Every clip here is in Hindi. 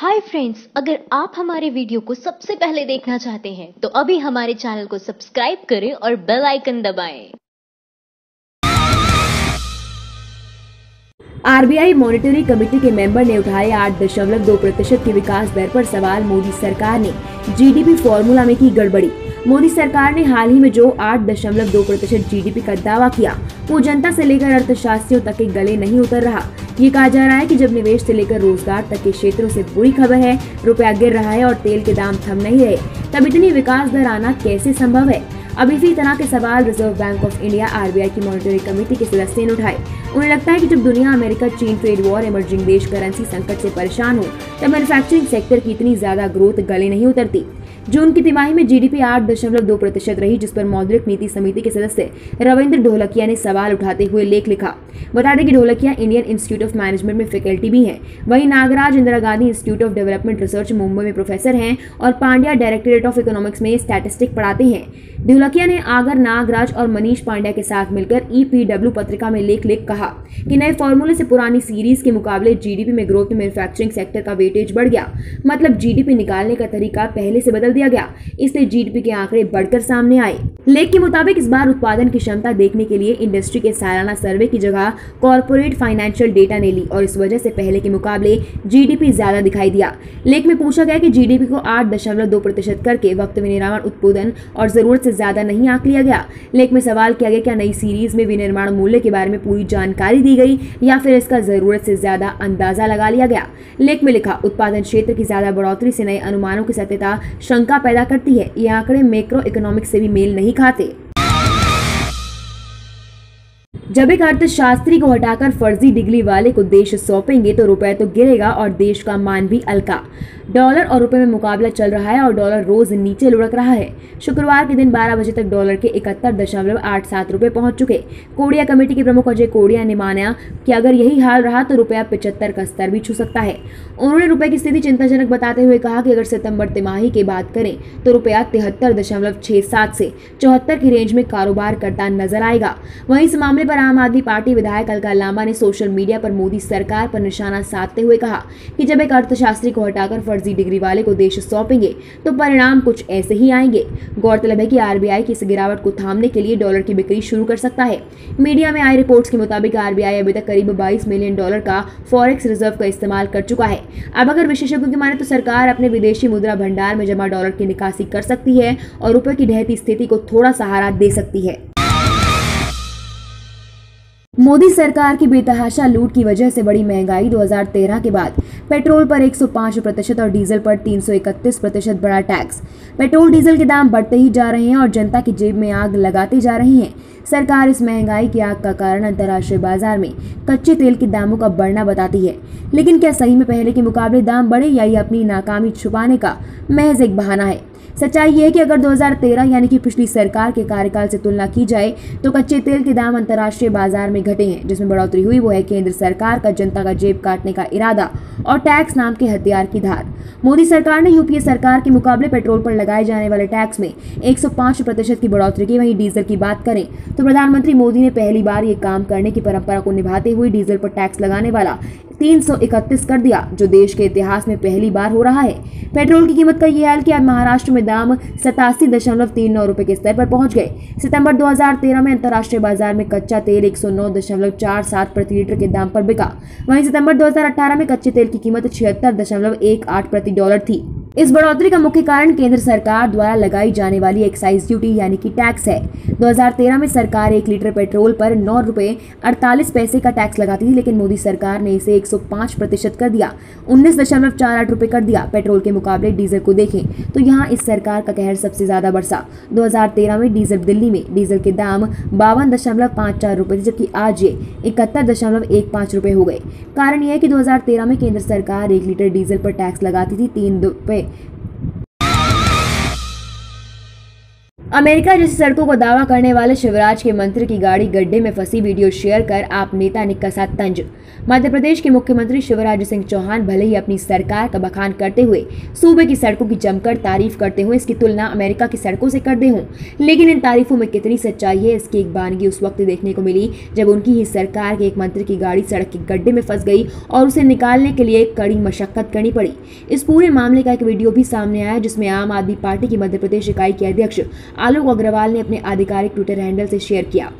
हाय फ्रेंड्स, अगर आप हमारे वीडियो को सबसे पहले देखना चाहते हैं तो अभी हमारे चैनल को सब्सक्राइब करें और बेल आइकन दबाएं। आरबीआई मॉनिटरी कमेटी के मेंबर ने उठाए 8.2% की विकास दर पर सवाल। मोदी सरकार ने जीडीपी फॉर्मूला में की गड़बड़ी। मोदी सरकार ने हाल ही में जो 8.2% जीडीपी का दावा किया वो जनता से लेकर अर्थशास्त्रियों तक के गले नहीं उतर रहा। ये कहा जा रहा है कि जब निवेश से लेकर रोजगार तक के क्षेत्रों से बुरी खबर है, रुपया गिर रहा है और तेल के दाम थम नहीं रहे, तब इतनी विकास दर आना कैसे संभव है। अब इसी तरह के सवाल Reserve Bank of India RBI की मॉनिटरी कमेटी के सदस्यों ने उठाए। उन्हें लगता है कि जब दुनिया अमेरिका चीन ट्रेड वॉर, इमर्जिंग देश करेंसी संकट से परेशान हो, तब मैन्युफैक्चरिंग सेक्टर की इतनी ज्यादा ग्रोथ गले नहीं उतरती। जून की तिमाही में जीडीपी 8.2% रही, जिस पर मौद्रिक नीति समिति के सदस्य रविंद्र ढोलकिया ने सवाल उठाते हुए लेख लिखा। बता दें कि Dholakia Indian Institute of Management में फैकल्टी भी हैं। वहीं Nagraj Indira Gandhi Institute of Development Research Mumbai में प्रोफेसर हैं और पांड्या डायरेक्टोरेट ऑफ इकोनॉमिक्स में स्टैटिस्टिक पढ़ाते हैं। ढोलकिया ने आगर, नागराज और मनीष पांड्या के साथ मिलकर ईपीडब्ल्यू पत्रिका में लेख लिख कहा कि नए फॉर्मूले से पुरानी सीरीज के मुकाबले जीडीपी में ग्रोथ में मैन्युफैक्चरिंग सेक्टर का वेटेज बढ़ गया। मतलब जीडीपी निकालने का तरीका पहले से बदल दिया गया, इसलिए जीडीपी के आंकड़े बढ़कर सामने आए। लेख के मुताबिक इस बार उत्पादन की क्षमता देखने के लिए इंडस्ट्री के सालाना सर्वे की जगह कॉर्पोरेट फाइनेंशियल डेटा ने ली और इस वजह से पहले के मुकाबले जीडीपी ज्यादा दिखाई दिया। लेख में पूछा गया कि जीडीपी को 8.2% करके वक्त विनिर्माण, उत्पादन और जरूरत से ज्यादा नहीं आंक लिया गया। लेख में सवाल किया गया क्या नई सीरीज में विनिर्माण मूल्य के बारे में पूरी जानकारी दी गई या फिर इसका जरूरत से ज्यादा अंदाजा लगा लिया गया। लेख में लिखा, उत्पादन क्षेत्र की ज्यादा बढ़ोतरी से नए अनुमानों की सत्यता शंका पैदा करती है। ये आंकड़े मैक्रो इकोनॉमिक्स से भी मेल नहीं खाते। जब एक अर्थशास्त्री को हटाकर फर्जी डिग्री वाले को देश सौंपेंगे तो रुपए तो गिरेगा और देश का मान भी। अलका, डॉलर और रुपए में मुकाबला चल रहा है और डॉलर रोज नीचे लुढ़क रहा है। शुक्रवार के दिन 12 बजे तक डॉलर के 71.87 रुपए पहुंच चुके। कोडिया कमेटी के प्रमुख अजय कोडिया ने माना कि अगर यही हाल रहा तो रुपया 75 का स्तर भी छू सकता है। उन्होंने रुपए की स्थिति चिंताजनक बताते हुए कहा कि अगर सितंबर तिमाही की बात करें तो रुपया 73.67 से 74 की रेंज में कारोबार करता नजर आएगा। वहीं इस मामले पर आम आदमी पार्टी विधायक अलका लामा ने सोशल मीडिया पर मोदी सरकार पर निशाना साधते हुए कहा कि जब एक अर्थशास्त्री को हटाकर फर्जी डिग्री वाले को देश सौंपेंगे तो परिणाम कुछ ऐसे ही आएंगे। गौरतलब है कि आरबीआई की इस गिरावट को थामने के लिए डॉलर की बिक्री शुरू कर सकता है। मीडिया में आई रिपोर्ट्स के मुताबिक आरबीआई अभी तक करीब 22 मिलियन डॉलर का फॉरेक्स रिजर्व का इस्तेमाल कर चुका है। अब अगर विशेषज्ञों की माने तो सरकार अपने विदेशी मुद्रा भंडार में जमा डॉलर की निकासी कर सकती है और रुपए की ढहती स्थिति को थोड़ा सहारा दे सकती है। मोदी सरकार की बेतहाशा लूट की वजह से बड़ी महंगाई। 2013 के बाद पेट्रोल पर 105% और डीजल पर 331% बढ़ा टैक्स। पेट्रोल डीजल के दाम बढ़ते ही जा रहे हैं और जनता की जेब में आग लगाते जा रही है। सरकार इस महंगाई की आग का कारण अंतर्राष्ट्रीय बाजार में कच्चे तेल के दामों का बढ़ना बताती है, लेकिन क्या सही में पहले के मुकाबले दाम बढ़े या ये अपनी नाकामी छुपाने का महज एक बहाना है। सच्चाई यह है कि अगर 2013 यानी कि पिछली सरकार के कार्यकाल से तुलना की जाए तो कच्चे तेल के दाम अंतर्राष्ट्रीय बाजार में घटे हैं। जिसमें बढ़ोतरी हुई वो है केंद्र सरकार का जनता का जेब काटने का इरादा और टैक्स नाम के हथियार की धार। मोदी सरकार ने यूपीए सरकार के मुकाबले पेट्रोल पर लगाए जाने वाले टैक्स में 105% की बढ़ोतरी की। वहीं डीजल की बात करें तो प्रधानमंत्री मोदी ने पहली बार ये काम करने की परंपरा को निभाते हुए डीजल पर टैक्स लगाने वाला 331 कर दिया, जो देश के इतिहास में पहली बार हो रहा है। पेट्रोल की कीमत का यह हाल कि अब महाराष्ट्र में दाम 87.39 रुपए के स्तर पर पहुंच गए। सितंबर 2013 में अंतर्राष्ट्रीय बाजार में कच्चा तेल 109.47 प्रति लीटर के दाम पर बिका। वहीं सितंबर 2018 में कच्चे तेल की कीमत 76.18 प्रति डॉलर थी। इस बढ़ोतरी का मुख्य कारण केंद्र सरकार द्वारा लगाई जाने वाली एक्साइज ड्यूटी यानी कि टैक्स है। 2013 में सरकार 1 लीटर पेट्रोल पर 9.48 रुपए का टैक्स लगाती थी, लेकिन मोदी सरकार ने इसे 105% कर दिया, 19.48 रुपए कर दिया। पेट्रोल के मुकाबले डीजल को देखें तो यहाँ इस सरकार का कहर सबसे ज्यादा बरसा। 2013 में डीजल दिल्ली में डीजल के दाम 52.54 रुपए थे, जबकि आज ये 71.15 रुपए हो गए। कारण यह है कि 2013 में केंद्र सरकार 1 लीटर डीजल पर टैक्स लगाती थी 3 रुपए। अमेरिका जैसी सड़कों को दावा करने वाले शिवराज के मंत्री की गाड़ी गड्ढे में फंसी, वीडियो शेयर कर आप नेता ने कसा तंज। मध्य प्रदेश के मुख्यमंत्री शिवराज सिंह चौहान भले ही अपनी सरकार का बखान करते हुए सूबे की सड़कों की जमकर तारीफ करते हुए इसकी तुलना अमेरिका की सड़कों से करते हों, लेकिन इन तारीफों में कितनी सच्चाई है इसकी एक बानगी उस वक्त देखने को मिली जब उनकी ही सरकार के एक मंत्री की गाड़ी सड़क के गड्ढे में फंस गई और उसे निकालने के लिए कड़ी मशक्कत करनी पड़ी। इस पूरे मामले का एक वीडियो भी सामने आया जिसमें आम आदमी पार्टी की मध्य प्रदेश इकाई के अध्यक्ष आलोक अग्रवाल ने अपने आधिकारिक ट्विटर हैंडल से शेयर किया।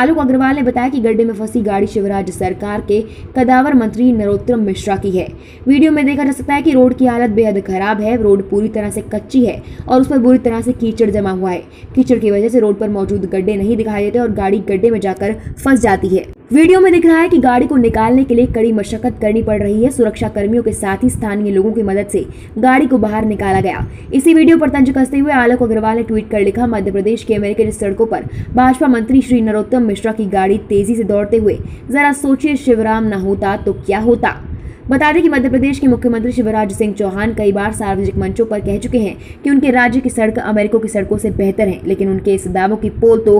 आलोक अग्रवाल ने बताया कि गड्ढे में फंसी गाड़ी शिवराज सरकार के कदावर मंत्री नरोत्तम मिश्रा की है। वीडियो में देखा जा सकता है कि रोड की हालत बेहद खराब है। रोड पूरी तरह से कच्ची है और उस पर बुरी तरह से कीचड़ जमा हुआ है। कीचड़ की वजह से रोड पर मौजूद गड्ढे नहीं दिखाई देते और गाड़ी गड्ढे में जाकर फंस जाती है। वीडियो में दिख रहा है कि गाड़ी को निकालने के लिए कड़ी मशक्कत करनी पड़ रही है। सुरक्षा कर्मियों के साथ ही स्थानीय लोगों की मदद से गाड़ी को बाहर निकाला गया। इसी वीडियो पर तंज कसते हुए आलोक अग्रवाल ने ट्वीट कर लिखा, मध्य प्रदेश के अमेरिकी सड़कों पर भाजपा मंत्री श्री नरोत्तम मिश्रा की गाड़ी तेजी से दौड़ते हुए, जरा सोचिए शिवराम ना होता तो क्या होता। बता दें कि मध्य प्रदेश के मुख्यमंत्री शिवराज सिंह चौहान कई बार सार्वजनिक मंचों पर कह चुके हैं कि उनके राज्य की सड़क अमेरिका की सड़कों से बेहतर हैं, लेकिन उनके इस दावों की पोल तो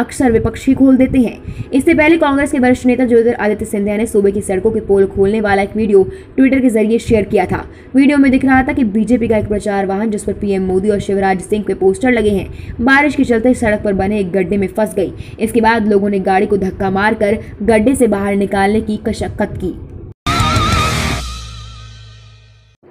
अक्सर विपक्षी खोल देते हैं। इससे पहले कांग्रेस के वरिष्ठ नेता ज्योतिर आदित्य सिंधिया ने सूबे की सड़कों के पोल खोलने वाला एक वीडियो ट्विटर के जरिए शेयर किया था। वीडियो में दिख रहा था कि बीजेपी का एक प्रचार वाहन जिस पर पीएम मोदी और शिवराज सिंह के पोस्टर लगे हैं, बारिश के चलते सड़क पर बने एक गड्ढे में फंस गई। इसके बाद लोगों ने गाड़ी को धक्का मारकर गड्ढे से बाहर निकालने की मशक्कत की।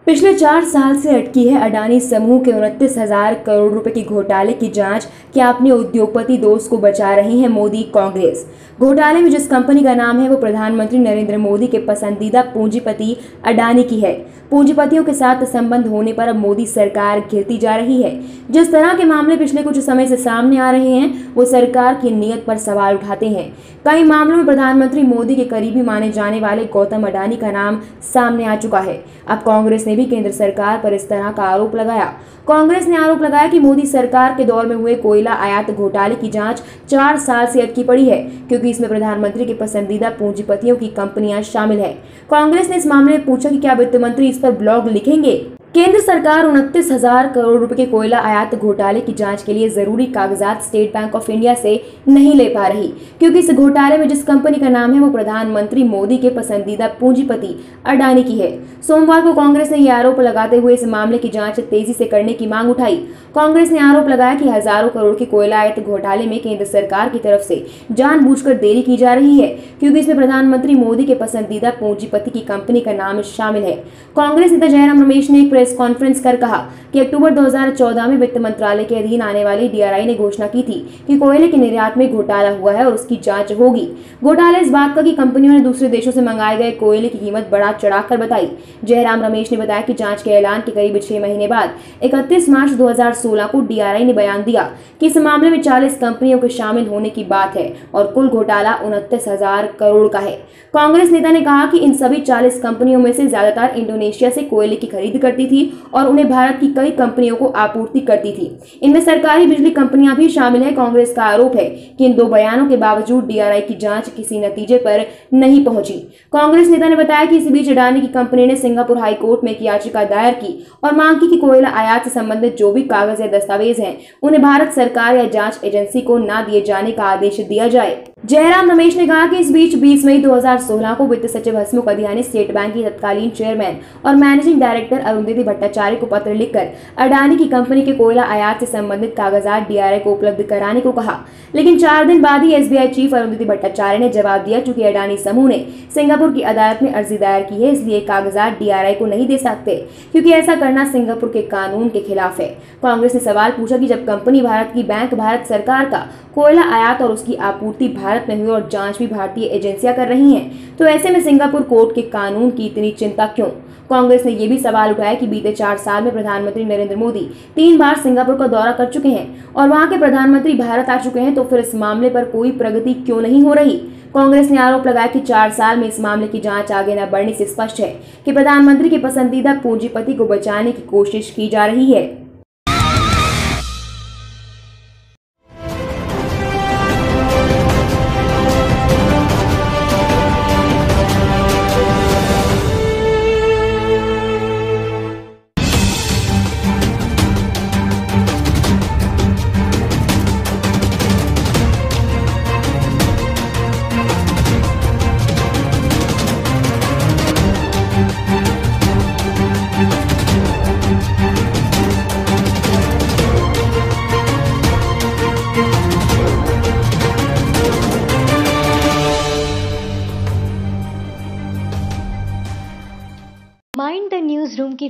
पिछले 4 साल से अटकी है अडानी समूह के 29,000 करोड़ रुपए की घोटाले की जांच। क्या अपने उद्योगपति दोस्त को बचा रहे हैं मोदी कांग्रेस? घोटाले में जिस कंपनी का नाम है वो प्रधानमंत्री नरेंद्र मोदी के पसंदीदा पूंजीपति अडानी की है। पूंजीपतियों के साथ संबंध होने पर अब मोदी सरकार घिरती जा रही है। जिस तरह के मामले पिछले कुछ समय से सामने आ रहे हैं वो सरकार की नीयत पर सवाल उठाते हैं। कई मामलों में प्रधानमंत्री मोदी के करीबी माने जाने वाले गौतम अडानी का नाम सामने आ चुका है। अब कांग्रेस ने भी केंद्र सरकार पर इस तरह का आरोप लगाया। कांग्रेस ने आरोप लगाया कि मोदी सरकार के दौर में हुए कोयला आयात घोटाले की जाँच 4 साल से अटकी पड़ी है क्योंकि इसमें प्रधानमंत्री के पसंदीदा पूंजीपतियों की कंपनियां शामिल है। कांग्रेस ने इस मामले में पूछा कि क्या वित्त मंत्री पर ब्लॉग लिखेंगे? केंद्र सरकार 29,000 करोड़ रुपए के कोयला आयात घोटाले की जांच के लिए जरूरी कागजात स्टेट बैंक ऑफ इंडिया से नहीं ले पा रही क्योंकि इस घोटाले में जिस कंपनी का नाम है वो प्रधानमंत्री मोदी के पसंदीदा पूंजीपति अडानी की है। सोमवार को कांग्रेस ने यह आरोप लगाते हुए इस मामले की जांच तेजी से करने की मांग उठाई। कांग्रेस ने आरोप लगाया कि हजारों करोड़ के कोयला आयात घोटाले में केंद्र सरकार की तरफ से जानबूझकर देरी की जा रही है क्योंकि इसमें प्रधानमंत्री मोदी के पसंदीदा पूंजीपति की कंपनी का नाम शामिल है। कांग्रेस नेता जयराम रमेश ने प्रेस कॉन्फ्रेंस कर कहा कि अक्टूबर 2014 में वित्त मंत्रालय के अधीन आने वाली डीआरआई ने घोषणा की थी कि कोयले के निर्यात में घोटाला हुआ है और उसकी जांच होगी। घोटाला इस बात का कि कंपनियों ने दूसरे देशों से मंगाए गए कोयले की कीमत बढ़ा चढ़ाकर बताई। जयराम रमेश ने बताया कि जांच के ऐलान के करीब 6 महीने बाद 31 मार्च 2016 को डीआरआई ने बयान दिया कि इस मामले में 40 कंपनियों के शामिल होने की बात है और कुल घोटाला 29,000 करोड़ का है। कांग्रेस नेता ने कहा कि इन सभी 40 कंपनियों में से ज्यादातर इंडोनेशिया से कोयले की खरीद करती थी और उन्हें भारत की कई कंपनियों को आपूर्ति करती थी। इनमें सरकारी बिजली कंपनियां भी शामिल है। कांग्रेस का आरोप है कि इन 2 बयानों के बावजूद डीआरआई की जांच किसी नतीजे पर नहीं पहुंची। कांग्रेस नेता ने बताया कि इसी बीच अडानी की कंपनी ने सिंगापुर हाई कोर्ट में एक याचिका दायर की और मांग की कि कोयला आयात से संबंधित जो भी कागज या दस्तावेज हैं उन्हें भारत सरकार या जांच एजेंसी को न दिए जाने का आदेश दिया जाए। जयराम रमेश ने कहा कि इस बीच 20 मई 2016 को वित्त सचिव हसमुख अधिया ने स्टेट बैंक के तत्कालीन चेयरमैन और मैनेजिंग डायरेक्टर अरुंधति भट्टाचार्य को पत्र लिखकर अडानी की कंपनी के कोयला आयात से संबंधित कागजात डीआरआई को उपलब्ध कराने को कहा, लेकिन 4 दिन बाद ही एसबीआई चीफ अरुंधति भट्टाचार्य ने जवाब दिया, चूंकि अडानी समूह ने सिंगापुर की अदालत में अर्जी दायर की है इसलिए कागजात डीआरआई को नहीं दे सकते क्योंकि ऐसा करना सिंगापुर के कानून के खिलाफ है। कांग्रेस ने सवाल पूछा कि जब कंपनी भारत की बैंक भारत सरकार का कोयला आयात और उसकी आपूर्ति भारत में हुई और जांच भी भारतीय एजेंसियां कर रही हैं तो ऐसे में सिंगापुर कोर्ट के कानून की इतनी चिंता क्यों? कांग्रेस ने यह भी सवाल उठाया कि बीते 4 साल में प्रधानमंत्री नरेंद्र मोदी 3 बार सिंगापुर का दौरा कर चुके हैं और वहां के प्रधानमंत्री भारत आ चुके हैं तो फिर इस मामले पर कोई प्रगति क्यों नहीं हो रही? कांग्रेस ने आरोप लगाया कि 4 साल में इस मामले की जांच आगे न बढ़ने से स्पष्ट है कि प्रधानमंत्री के पसंदीदा पूंजीपति को बचाने की कोशिश की जा रही है।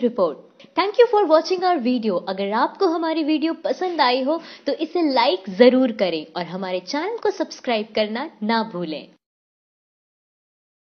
Report. Thank you for watching our video. अगर आपको हमारी वीडियो पसंद आई हो तो इसे लाइक जरूर करें और हमारे चैनल को सब्सक्राइब करना ना भूलें।